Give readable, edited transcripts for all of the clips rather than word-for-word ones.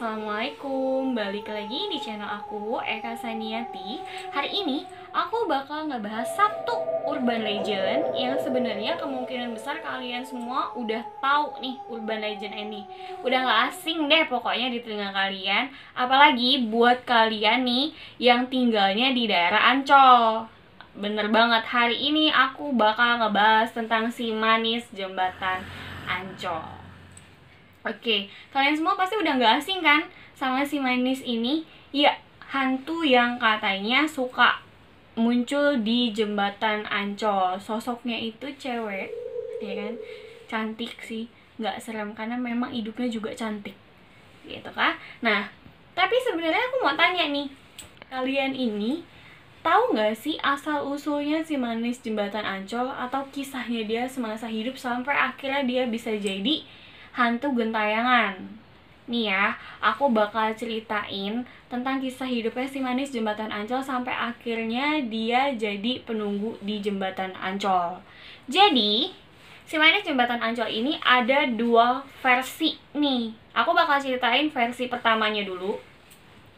Assalamualaikum, balik lagi di channel aku, Eka Saniati. Hari ini aku bakal ngebahas satu urban legend yang sebenarnya kemungkinan besar kalian semua udah tahu nih urban legend ini. Udah gak asing deh pokoknya di telinga kalian, apalagi buat kalian nih yang tinggalnya di daerah Ancol. Bener banget, hari ini aku bakal ngebahas tentang si manis jembatan Ancol. Oke, kalian semua pasti udah gak asing kan sama si manis ini? Ya, hantu yang katanya suka muncul di jembatan Ancol. Sosoknya itu cewek, ya kan? Cantik sih, gak serem karena memang hidupnya juga cantik, gitu kan? Nah, tapi sebenarnya aku mau tanya nih, kalian ini tahu gak sih asal-usulnya si manis jembatan Ancol? Atau kisahnya dia semasa hidup sampai akhirnya dia bisa jadi hantu gentayangan. Nih ya, aku bakal ceritain tentang kisah hidupnya si manis jembatan Ancol sampai akhirnya dia jadi penunggu di jembatan Ancol. Jadi, si manis jembatan Ancol ini ada dua versi nih. Aku bakal ceritain versi pertamanya dulu.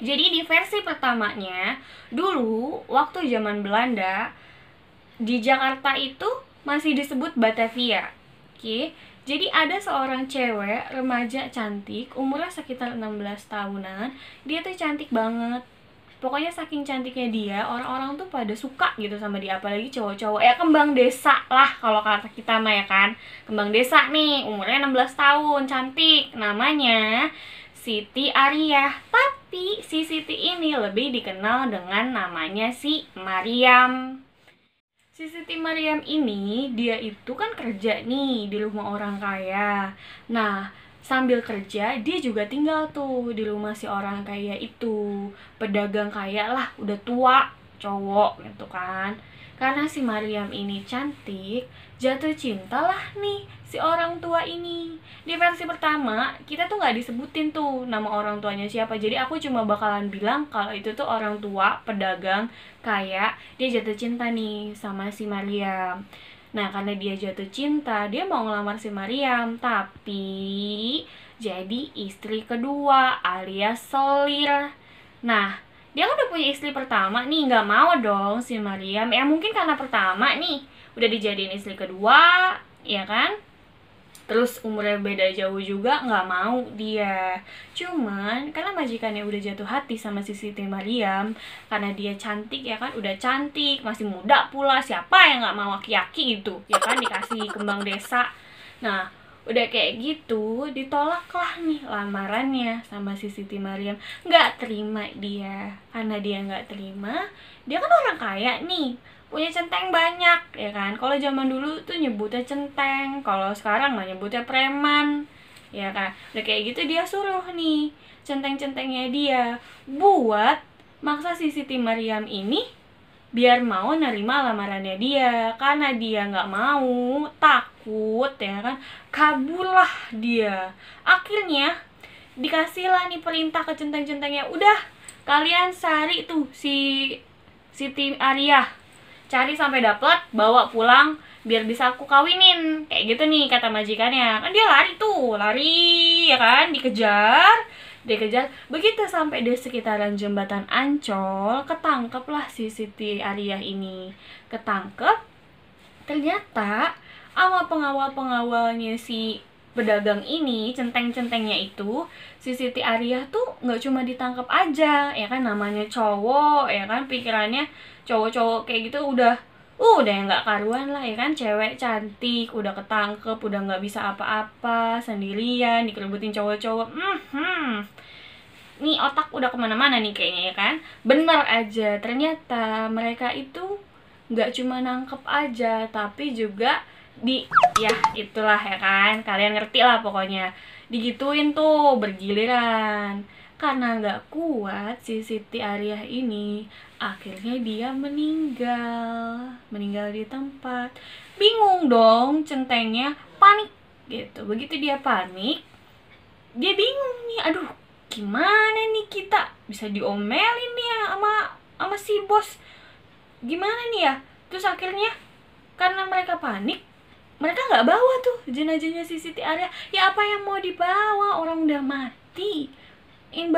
Jadi di versi pertamanya, dulu waktu zaman Belanda, di Jakarta itu masih disebut Batavia. Oke. Jadi ada seorang cewek remaja cantik, umurnya sekitar 16 tahunan. Dia tuh cantik banget. Pokoknya saking cantiknya dia, orang-orang tuh pada suka gitu sama dia, apalagi cowok-cowok. Ya kembang desa lah kalau kata kita mah, ya kan. Kembang desa nih, umurnya 16 tahun, cantik. Namanya Siti Ariah. Tapi si Siti ini lebih dikenal dengan namanya si Maryam. Si Siti Maryam ini, dia itu kan kerja nih di rumah orang kaya. Nah, sambil kerja, dia juga tinggal tuh di rumah si orang kaya itu. Pedagang kaya lah, udah tua, cowok gitu kan. Karena si Maryam ini cantik, jatuh cinta lah nih si orang tua ini. Di versi pertama, kita tuh gak disebutin tuh nama orang tuanya siapa. Jadi aku cuma bakalan bilang kalau itu tuh orang tua, pedagang, kaya. Dia jatuh cinta nih sama si Maryam. Nah, karena dia jatuh cinta, dia mau ngelamar si Maryam. Tapi, jadi istri kedua alias selir. Nah, dia kan udah punya istri pertama nih, nggak mau dong si Maryam. Ya mungkin karena pertama nih udah dijadiin istri kedua, ya kan? Terus umurnya beda jauh juga, nggak mau dia. Cuman karena majikannya udah jatuh hati sama si Siti Maryam, karena dia cantik, ya kan? Udah cantik, masih muda pula, siapa yang nggak mau laki-laki gitu, ya kan? Dikasih kembang desa. Nah, udah kayak gitu, ditolaklah nih lamarannya sama si Siti Maryam. Nggak terima dia. Karena dia nggak terima, dia kan orang kaya nih, punya centeng banyak, ya kan? Kalau zaman dulu tuh nyebutnya centeng, kalau sekarang mah nyebutnya preman, ya kan? Udah kayak gitu, dia suruh nih centeng-centengnya dia buat maksa si Siti Maryam ini biar mau nerima lamarannya dia. Karena dia nggak mau, takut, ya kan, kabullah dia. Akhirnya dikasihlah nih perintah ke centeng-centengnya, udah kalian cari tuh si Siti Ariah, cari sampai dapat, bawa pulang biar bisa aku kawinin, kayak gitu nih kata majikannya. Kan dia lari tuh, lari, ya kan, dikejar. Begitu sampai di sekitaran jembatan Ancol, ketangkeplah si Siti Ariah ini. Ketangkep, ternyata sama pengawal-pengawalnya si pedagang ini, centeng-centengnya itu, si Siti Ariah tuh nggak cuma ditangkap aja, ya kan, namanya cowok, ya kan, pikirannya cowok-cowok kayak gitu udah yang nggak karuan lah, ya kan, cewek cantik udah ketangkep, udah nggak bisa apa-apa, sendirian dikerebutin cowok-cowok. Nih otak udah kemana-mana nih kayaknya, ya kan. Bener aja, ternyata mereka itu nggak cuma nangkep aja, tapi juga ya itulah, ya kan, kalian ngerti lah pokoknya. Digituin tuh bergiliran. Karena nggak kuat si Siti Ariah ini, akhirnya dia meninggal di tempat. Bingung dong centengnya, panik gitu. Begitu dia panik, dia bingung nih, aduh gimana nih, kita bisa diomelin nih ya sama si bos, gimana nih ya. Terus akhirnya karena mereka panik, mereka nggak bawa tuh jenazahnya si Siti Ariah. Ya apa yang mau dibawa, orang udah mati. ingin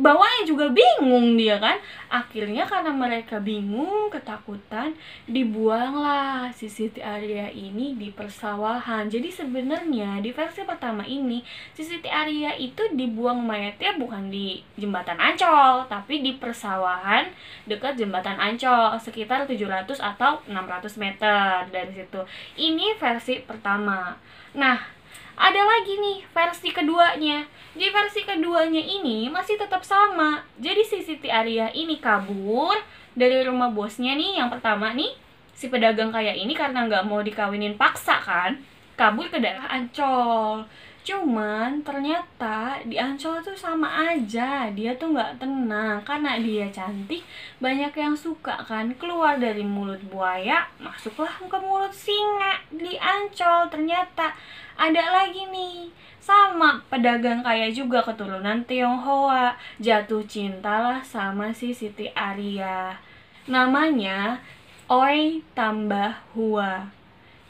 bawanya juga bingung dia kan. Akhirnya karena mereka bingung, ketakutan, dibuanglah si Siti Ariah ini di persawahan. Jadi sebenarnya di versi pertama ini si Siti Ariah itu dibuang mayatnya bukan di jembatan Ancol, tapi di persawahan dekat jembatan Ancol sekitar 700 atau 600 meter dari situ. Ini versi pertama. Nah, ada lagi nih versi keduanya. Di versi keduanya ini masih tetap sama. Jadi si Siti Ariah ini kabur dari rumah bosnya nih. Yang pertama nih, si pedagang kaya ini karena nggak mau dikawinin paksa kan, kabur ke daerah Ancol. Cuman ternyata di Ancol tuh sama aja, dia tuh nggak tenang. Karena dia cantik, banyak yang suka kan. Keluar dari mulut buaya, masuklah ke mulut singa di Ancol. Ternyata ada lagi nih, sama pedagang kaya juga keturunan Tionghoa, jatuh cintalah sama si Siti Ariah. Namanya Oey Tambahwa.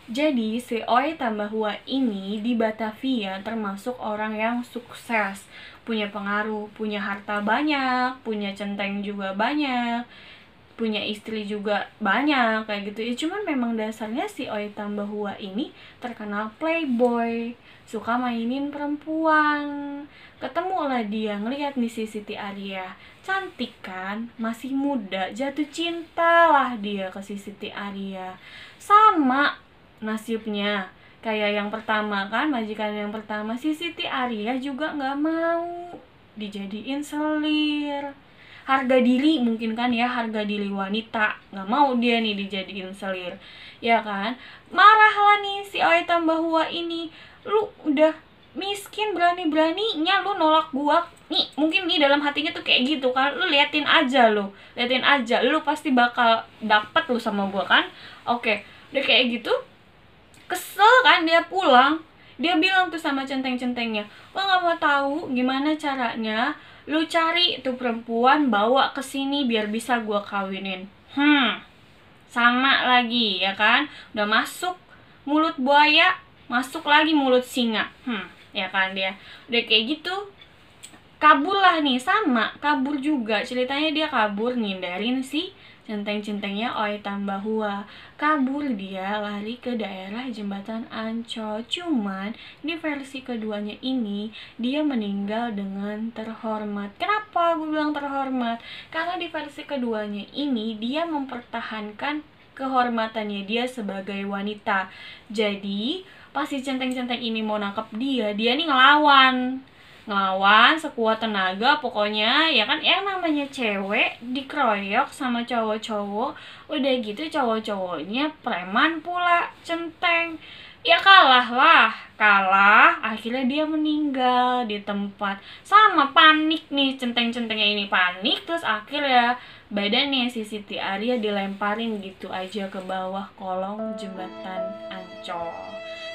Jadi si Oey Tambahwa ini di Batavia termasuk orang yang sukses, punya pengaruh, punya harta banyak, punya centeng juga banyak, punya istri juga banyak kayak gitu ya. Cuman memang dasarnya si Oey Tambahwa ini terkenal playboy, suka mainin perempuan. Ketemulah dia, ngelihat nih si Siti Ariah, cantik kan, masih muda, jatuh cintalah dia ke si Siti Ariah. Sama nasibnya kayak yang pertama kan, majikan yang pertama, si Siti Ariah juga nggak mau dijadiin selir. Harga diri mungkin kan ya, harga diri wanita, nggak mau dia nih dijadiin selir, ya kan. Marahlah nih si Oey Tambahwa ini, lu udah miskin berani-beraninya lu nolak gua nih. Mungkin nih dalam hatinya tuh kayak gitu kan, lu liatin aja, lu pasti bakal dapet lu sama gua kan. Oke, udah kayak gitu kesel kan dia pulang. Dia bilang tuh sama centeng-centengnya, gua nggak mau tahu gimana caranya lu cari tuh perempuan, bawa ke sini biar bisa gua kawinin. Sama lagi ya kan, udah masuk mulut buaya, masuk lagi mulut singa. Ya kan dia. Udah kayak gitu kaburlah nih, sama kabur juga. Ceritanya dia kabur ngindarin si centeng-centengnya Oey Tambahwa. Kabur dia, lari ke daerah jembatan Ancol. Cuman di versi keduanya ini dia meninggal dengan terhormat. Kenapa gue bilang terhormat? Karena di versi keduanya ini dia mempertahankan kehormatannya dia sebagai wanita. Jadi pas si centeng-centeng ini mau nangkep dia, dia nih ngelawan sekuat tenaga pokoknya ya kan. Yang namanya cewek dikeroyok sama cowok-cowok, udah gitu cowok-cowoknya preman pula, centeng ya kalah. Akhirnya dia meninggal di tempat. Sama panik nih centeng-centengnya ini, panik, terus akhirnya badannya si Siti Ariah dilemparin gitu aja ke bawah kolong jembatan Ancol.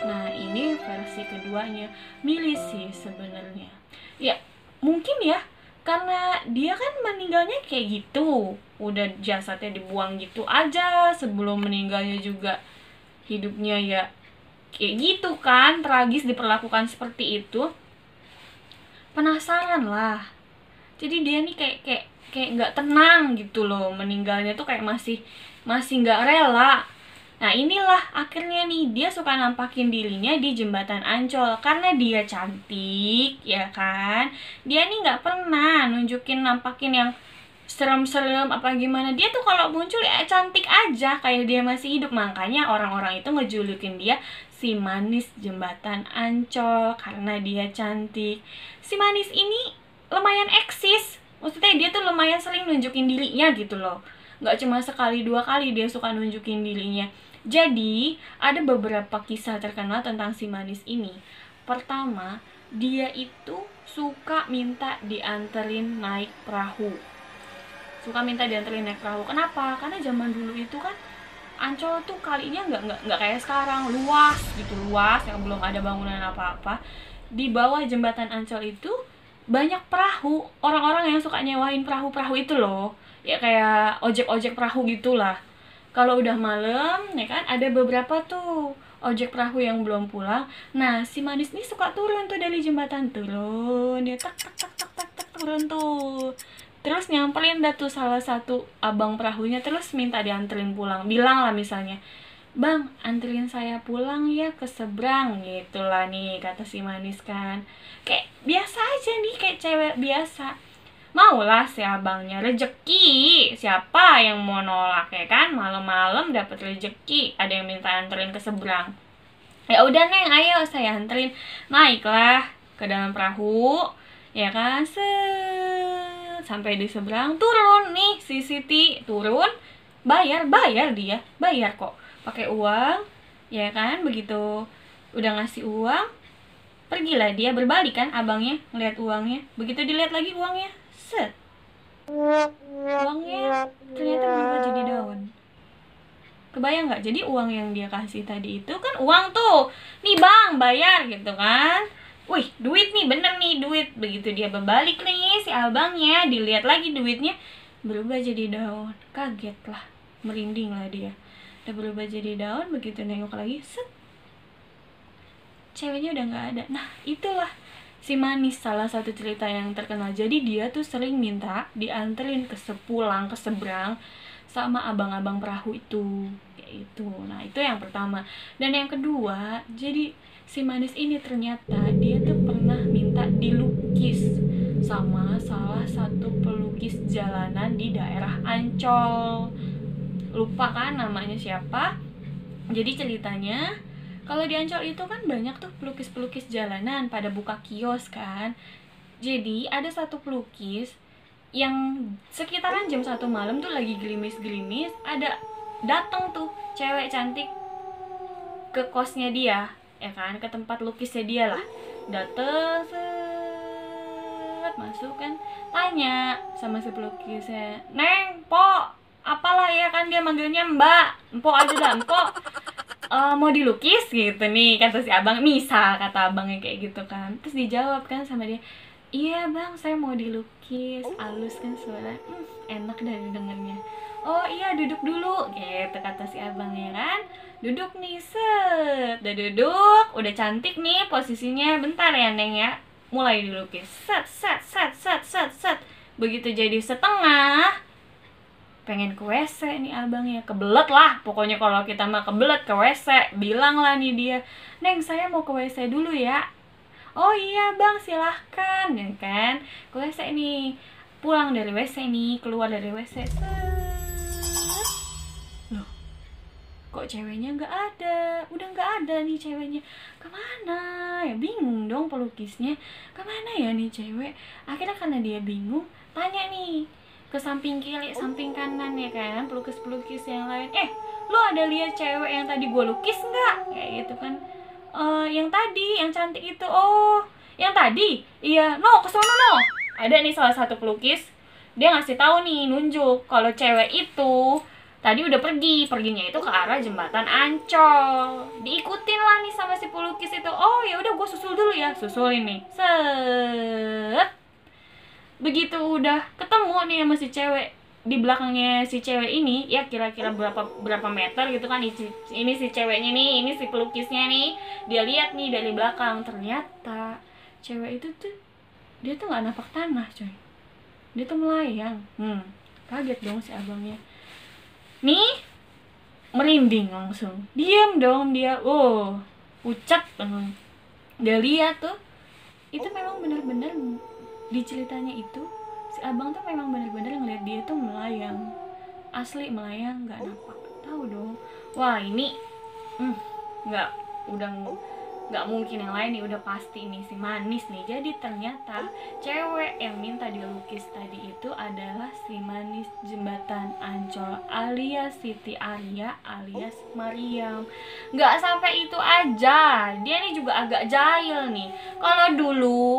Nah, ini versi keduanya. Milih sih sebenarnya. Ya, mungkin ya, karena dia kan meninggalnya kayak gitu. Udah jasadnya dibuang gitu aja, sebelum meninggalnya juga hidupnya ya kayak gitu kan, tragis diperlakukan seperti itu. Penasaran lah. Jadi dia nih kayak nggak tenang gitu loh, meninggalnya tuh kayak masih nggak rela. Nah, inilah akhirnya nih dia suka nampakin dirinya di jembatan Ancol karena dia cantik, ya kan. Dia nih nggak pernah nunjukin, nampakin yang serem-serem apa gimana. Dia tuh kalau muncul ya cantik aja, kayak dia masih hidup. Makanya orang-orang itu ngejulukin dia si manis jembatan Ancol karena dia cantik. Si manis ini lumayan eksis, maksudnya dia tuh lumayan sering nunjukin dirinya gitu loh. Nggak cuma sekali dua kali dia suka nunjukin dirinya. Jadi, ada beberapa kisah terkenal tentang si manis ini. Pertama, dia itu suka minta dianterin naik perahu. Kenapa? Karena zaman dulu itu kan Ancol tuh kalinya nggak kayak sekarang, luas gitu, luas yang belum ada bangunan apa-apa. Di bawah jembatan Ancol itu banyak perahu, orang-orang yang suka nyewain perahu-perahu itu loh. Ya kayak ojek-ojek perahu gitulah. Kalau udah malam, ya kan, ada beberapa tuh ojek perahu yang belum pulang. Nah, si manis nih suka turun tuh dari jembatan, turun dia tak tak tak tak tak, tak turun tuh. Terus nyamperin dah tuh salah satu abang perahunya, terus minta dianterin pulang. Bilang lah misalnya, "Bang, anterin saya pulang ya ke seberang," gitulah nih kata si manis kan. Kayak biasa aja nih, kayak cewek biasa. Maulah si abangnya rejeki. Siapa yang mau nolak ya kan? Malam-malam dapat rejeki, ada yang minta anterin ke seberang. "Ya udah, Neng, ayo saya anterin." Naiklah ke dalam perahu, ya kan? Sampai di seberang, turun nih si Siti, turun, bayar dia, bayar kok pakai uang, ya kan? Begitu udah ngasih uang, pergilah dia, berbalik kan abangnya ngeliat uangnya. Begitu dilihat lagi uangnya, set, uangnya ternyata berubah jadi daun. Kebayang nggak? Jadi uang yang dia kasih tadi itu kan uang tuh, nih bang bayar gitu kan. Wih, duit nih, bener nih duit. Begitu dia berbalik nih si abangnya, dilihat lagi duitnya berubah jadi daun. Kaget lah, merinding lah dia. Udah berubah jadi daun, begitu nengok lagi, set, ceweknya udah gak ada. Nah, itulah si manis, salah satu cerita yang terkenal. Jadi dia tuh sering minta dianterin ke sepulang, ke seberang sama abang-abang perahu itu. Kayak itu. Nah, itu yang pertama. Dan yang kedua, jadi si manis ini ternyata dia tuh pernah minta dilukis sama salah satu pelukis jalanan di daerah Ancol. Lupa kan namanya siapa. Jadi ceritanya, kalau di Ancol itu kan banyak tuh pelukis-pelukis jalanan pada buka kios kan. Jadi ada satu pelukis yang sekitaran jam 1 malam tuh lagi gelimis-gelimis, ada datang tuh cewek cantik ke kosnya dia, ya kan, ke tempat lukisnya dia lah. Dateng, set, masuk kan, tanya sama si pelukisnya, "Neng, po, apalah," ya kan, dia manggilnya mbak, "Mpo aja dah, mpo, mau dilukis," gitu nih kata si abang, misal kata abangnya kayak gitu kan. Terus dijawab kan sama dia, "Iya bang, saya mau dilukis." Halus kan suara, enak dari dengannya. "Oh iya, duduk dulu," gitu kata si abangnya kan. Duduk nih, set, udah duduk, udah cantik nih posisinya. "Bentar ya Neng ya," mulai dilukis, set set set set set set. Begitu jadi setengah, pengen ke WC nih abangnya, kebelet lah pokoknya, kalau kita mah kebelet ke WC. Bilang lah nih dia, "Neng, saya mau ke WC dulu ya." "Oh iya bang, silahkan," ya kan, ke WC nih. Pulang dari WC nih, keluar dari WC, set. Loh, kok ceweknya nggak ada? Udah nggak ada nih ceweknya. Kemana ya? Bingung dong pelukisnya, kemana ya nih cewek? Akhirnya karena dia bingung, tanya nih ke samping kiri, samping kanan, ya kan, pelukis-pelukis yang lain. "Lo ada lihat cewek yang tadi gue lukis nggak?" Kayak gitu kan. Yang tadi, yang cantik itu." "Oh, yang tadi? Iya, no, kesana no." Ada nih salah satu pelukis, dia ngasih tahu nih, nunjuk kalau cewek itu tadi udah pergi, perginya itu ke arah jembatan Ancol. Diikutin lah nih sama si pelukis itu. "Oh ya udah, gue susul dulu ya." Susulin nih, set. Begitu udah ketemu nih sama si cewek, di belakangnya si cewek ini ya kira-kira berapa meter gitu kan. Ini si ceweknya nih, ini si pelukisnya nih. Dia lihat nih dari belakang, ternyata cewek itu tuh, dia tuh nggak napak tanah coy, dia tuh melayang. Kaget dong si abangnya nih, merinding langsung, diam dong dia, pucat. Dia lihat tuh, itu memang benar-benar di ceritanya itu si abang tuh memang benar-benar ngeliat dia tuh melayang, asli melayang, nggak nampak. Tahu dong, wah ini nggak mungkin yang lain nih, udah pasti nih si manis nih. Jadi ternyata cewek yang minta dilukis tadi itu adalah si manis jembatan Ancol alias Siti Ariah alias Maryam. Nggak sampai itu aja, dia nih juga agak jahil nih. Kalau dulu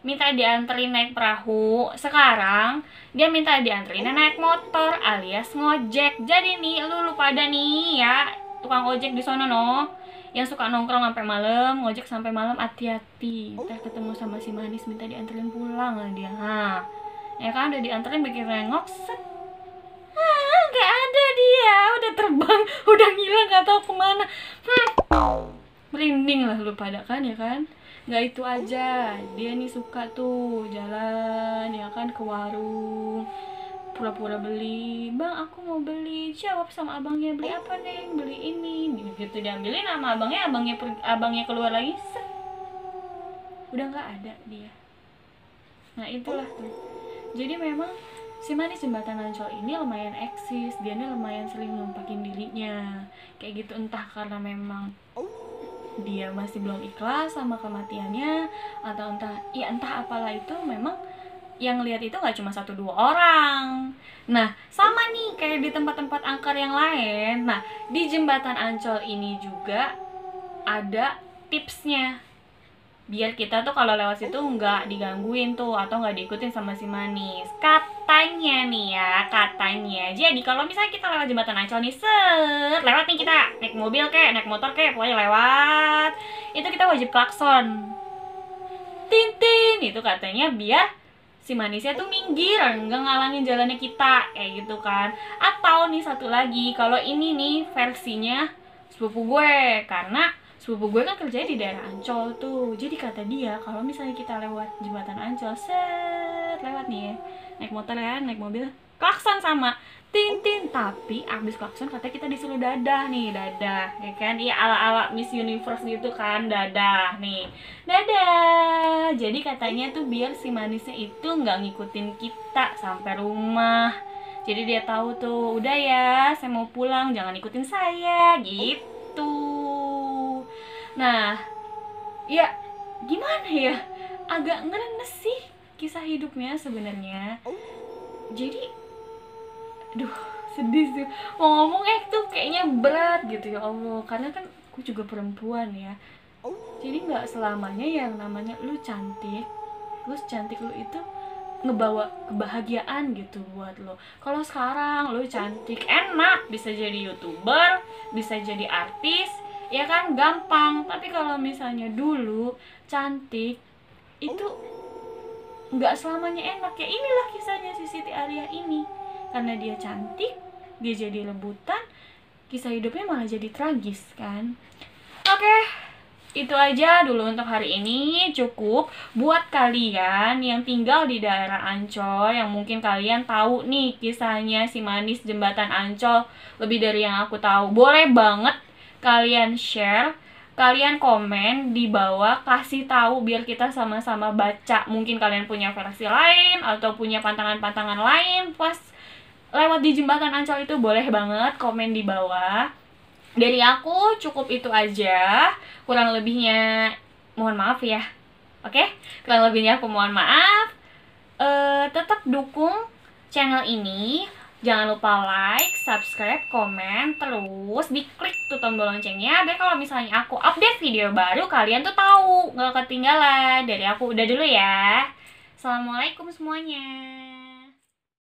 minta dianterin naik perahu, sekarang dia minta dianterin naik motor alias ngojek. Jadi nih lu pada nih ya tukang ojek di sono no, yang suka nongkrong sampai malam, ngojek sampai malam, hati-hati. Ntar ketemu sama si manis, minta dianterin pulang lah dia. Nah, ya kan udah dianterin, bikin nengok, set. Nggak ada dia, udah terbang, udah ngilang, nggak tahu kemana. Merinding lah lu pada kan, ya kan? Nggak itu aja, dia nih suka tuh jalan, ya kan, ke warung, pura-pura beli. Bang, aku mau beli. Jawab sama abangnya, beli apa, Neng? Beli ini. Gitu diambilin sama abangnya, abangnya keluar lagi. Set. Udah nggak ada dia. Nah, itulah tuh. Jadi memang si manis jembatan Ancol ini lumayan eksis, dia ini lumayan sering numpakin dirinya. Kayak gitu, entah karena memang dia masih belum ikhlas sama kematiannya atau entah apalah itu, memang yang lihat itu nggak cuma 1-2 orang. Nah, sama nih kayak di tempat-tempat angker yang lain. Nah, di jembatan Ancol ini juga ada tipsnya biar kita tuh kalau lewat situ nggak digangguin tuh atau nggak diikutin sama si manis. Katanya nih ya, katanya. Jadi kalau misalnya kita lewat jembatan Ancol nih, lewat nih kita naik mobil kayak naik motor kayak pokoknya lewat, itu kita wajib klakson. Tintin itu katanya biar si manisnya tuh minggir, nggak ngalangin jalannya kita, kayak gitu kan. Atau nih satu lagi, kalau ini nih versinya sepupu gue, karena sepupu gue kan kerjanya di daerah Ancol tuh. Jadi kata dia, kalau misalnya kita lewat jembatan Ancol, lewat nih ya, naik motor ya, naik mobil, klakson sama Tintin. Tapi abis klakson katanya kita disuruh dadah nih, dadah, ya kan? Iya, ala-ala Miss Universe gitu kan, dadah nih, dadah. Jadi katanya tuh biar si manisnya itu nggak ngikutin kita sampai rumah. Jadi dia tahu tuh, udah ya, saya mau pulang, jangan ikutin saya, gitu. Nah, ya gimana ya? Agak ngerenes sih kisah hidupnya sebenarnya. Jadi, aduh sedih sih. Mau ngomongnya tuh kayaknya berat gitu ya Allah. Karena kan aku juga perempuan ya. Jadi nggak selamanya yang namanya lu cantik, terus cantik lu itu ngebawa kebahagiaan gitu buat lo. Kalau sekarang lu cantik enak, bisa jadi YouTuber, bisa jadi artis, ya kan gampang. Tapi kalau misalnya dulu cantik itu nggak selamanya enak. Ya inilah kisahnya si Siti Ariah ini. Karena dia cantik, dia jadi rebutan, kisah hidupnya malah jadi tragis kan. Oke, itu aja dulu untuk hari ini. Cukup buat kalian yang tinggal di daerah Ancol, yang mungkin kalian tahu nih kisahnya si manis jembatan Ancol lebih dari yang aku tahu. Boleh banget kalian share, kalian komen di bawah, kasih tahu biar kita sama-sama baca. Mungkin kalian punya versi lain atau punya pantangan-pantangan lain pas lewat di jembatan Ancol itu, boleh banget komen di bawah. Dari aku cukup itu aja, kurang lebihnya mohon maaf ya. Oke? Kurang lebihnya aku mohon maaf. Tetap dukung channel ini. Jangan lupa like, subscribe, komen, terus diklik tuh tombol loncengnya biar kalau misalnya aku update video baru kalian tuh tahu, nggak ketinggalan. Dari aku udah dulu ya. Assalamualaikum semuanya.